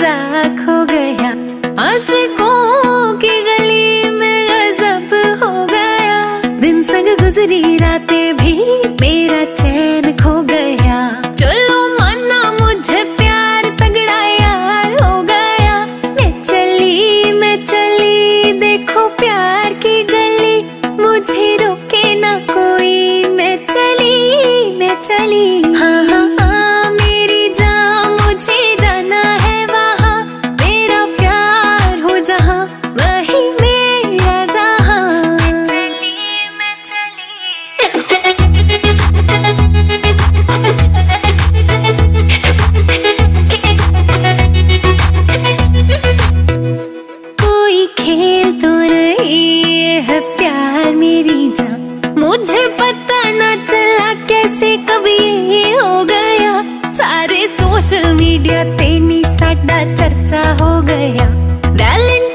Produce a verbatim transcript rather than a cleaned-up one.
राख हो गया, आशिकों की गली में गजब हो गया। दिन संग गुजरी रातें भी मेरा चैन खो गया। चलो मना मुझे प्यार तगड़ा यार हो गया। मैं चली मैं चली देखो प्यार की गली, मुझे रोके ना कोई। मैं चली मैं चली हाँ हाँ हाँ मेरी जान, मुझे जाना है वहाँ। मेरा प्यार हो जहाँ वही मेरा जहाँ। मैं चली मैं चली कोई खेल तो रही है प्यार मेरी जान। मुझे पता ना चला कैसे कब ये हो गया। सारे सोशल मीडिया ते नी साडा चर्चा हो गया।